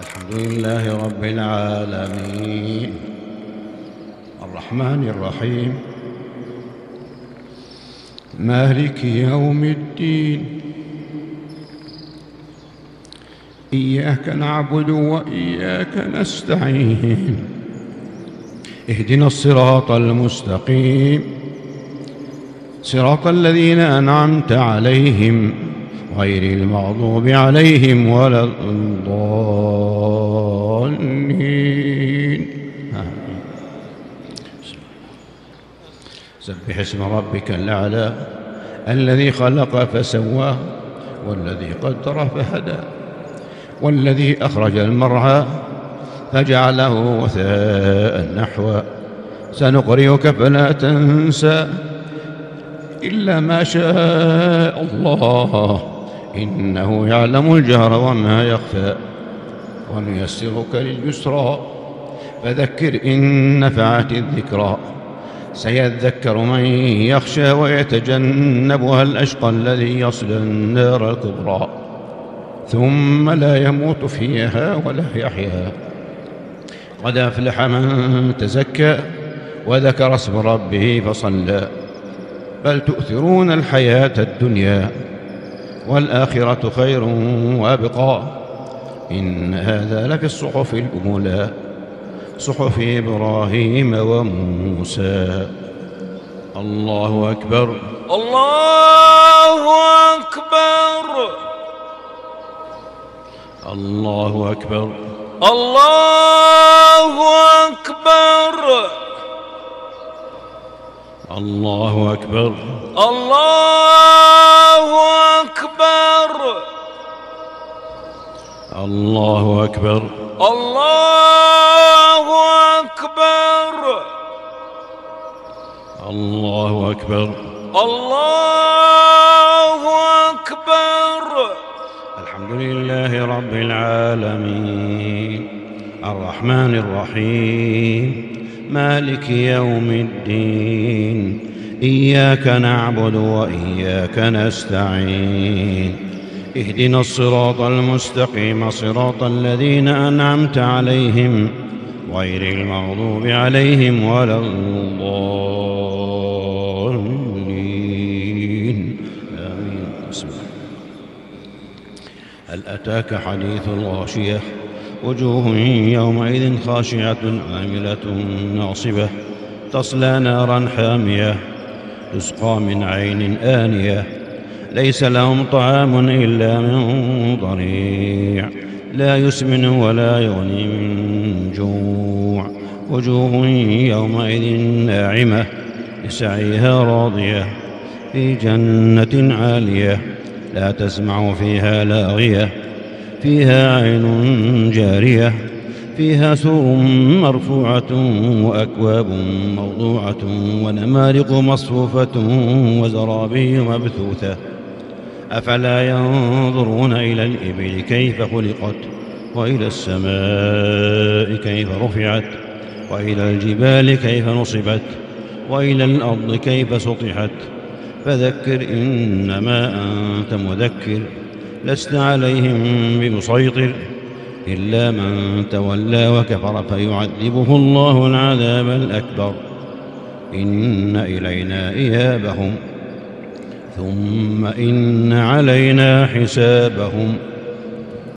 الحمد لله رب العالمين الرحمن الرحيم مالك يوم الدين إياك نعبد وإياك نستعين اهدنا الصراط المستقيم صراط الذين أنعمت عليهم غير المغضوب عليهم ولا الضالين. سبح اسم ربك الأعلى الذي خلق فسواه والذي قدر فهدى والذي أخرج المرعى فجعله غثاء نحوا سنقرئك فلا تنسى إلا ما شاء الله إنه يعلم الجهر وما يخفى ونيسرك لليسرى فذكر إن نفعت الذكرى سيذكر من يخشى ويتجنبها الأشقى الذي يصلى النار الكبرى ثم لا يموت فيها ولا يحيا. قد أفلح من تزكى وذكر اسم ربه فصلى بل تؤثرون الحياة الدنيا والآخرة خير وأبقى. إن هذا لفي الصحف الأولى صحف إبراهيم وموسى. الله أكبر الله أكبر الله أكبر الله أكبر الله أكبر الله أكبر الله أكبر الله أكبر الله أكبر الله أكبر. الحمد لله رب العالمين الرحمن الرحيم مالك يوم الدين إياك نعبد وإياك نستعين اهدنا الصراط المستقيم صراط الذين أنعمت عليهم غير المغضوب عليهم ولا الضالين. آمين. هل أتاك حديث الغاشية وجوه يومئذ خاشعة عاملة ناصبة تصلى نارا حامية تسقى من عين آنية ليس لهم طعام إلا من ضريع لا يسمن ولا يغني من جوع. وجوه يومئذ ناعمة لسعيها راضية في جنة عالية لا تسمع فيها لاغية فيها عين جارية فيها سرر مرفوعة وأكواب موضوعة ونمارق مصفوفة وزرابي مبثوثة أفلا ينظرون إلى الإبل كيف خلقت وإلى السماء كيف رفعت وإلى الجبال كيف نصبت وإلى الأرض كيف سطحت فذكر إنما أنت مذكر لست عليهم بمسيطر إلا من تولى وكفر فيعذبه الله العذاب الأكبر. إن إلينا إيابهم ثم إن علينا حسابهم.